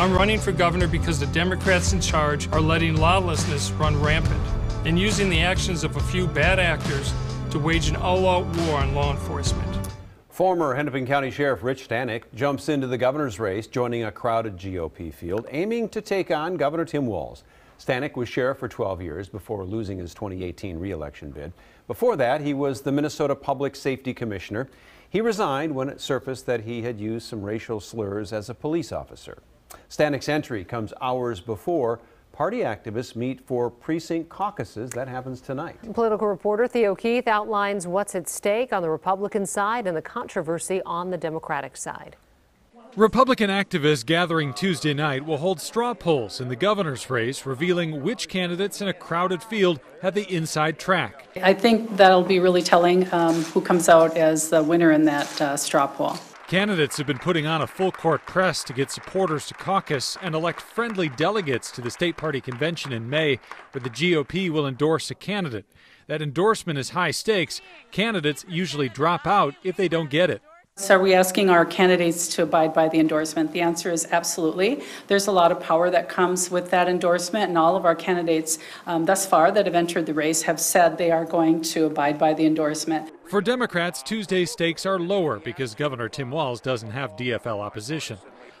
I'm running for governor because the Democrats in charge are letting lawlessness run rampant and using the actions of a few bad actors to wage an all-out war on law enforcement. Former Hennepin County Sheriff Rich Stanek jumps into the governor's race, joining a crowded GOP field, aiming to take on Governor Tim Walz. Stanek was sheriff for 12 years before losing his 2018 re-election bid. Before that, he was the Minnesota Public Safety Commissioner. He resigned when it surfaced that he had used some racial slurs as a police officer. Stanek's entry comes hours before party activists meet for precinct caucuses. That happens tonight. Political reporter Theo Keith outlines what's at stake on the Republican side and the controversy on the Democratic side. Republican activists gathering Tuesday night will hold straw polls in the governor's race, revealing which candidates in a crowded field have the inside track. I think that'll be really telling who comes out as the winner in that straw poll. Candidates have been putting on a full-court press to get supporters to caucus and elect friendly delegates to the state party convention in May, where the GOP will endorse a candidate. That endorsement is high stakes. Candidates usually drop out if they don't get it. So are we asking our candidates to abide by the endorsement? The answer is absolutely. There's a lot of power that comes with that endorsement, and all of our candidates thus far that have entered the race have said they are going to abide by the endorsement. For Democrats, Tuesday's stakes are lower because Governor Tim Walz doesn't have DFL opposition.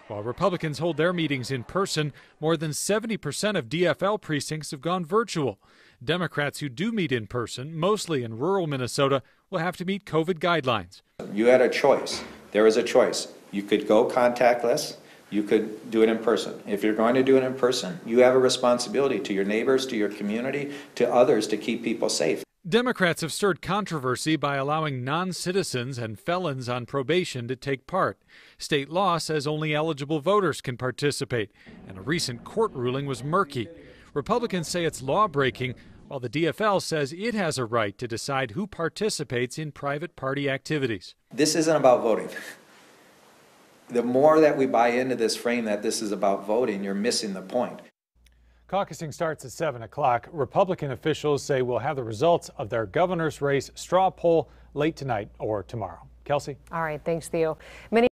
While Republicans hold their meetings in person, more than 70% of DFL precincts have gone virtual. Democrats who do meet in person, mostly in rural Minnesota, will have to meet COVID guidelines. You had a choice. There is a choice. You could go contactless. You could do it in person. If you're going to do it in person, you have a responsibility to your neighbors, to your community, to others to keep people safe. Democrats have stirred controversy by allowing non-citizens and felons on probation to take part. State law says only eligible voters can participate, and a recent court ruling was murky. Republicans say it's law-breaking, while the DFL says it has a right to decide who participates in private party activities. This isn't about voting. The more that we buy into this frame that this is about voting, you're missing the point. Caucusing starts at 7 o'clock. Republican officials say we'll have the results of their governor's race straw poll late tonight or tomorrow. Kelsey? All right, thanks, Theo. Many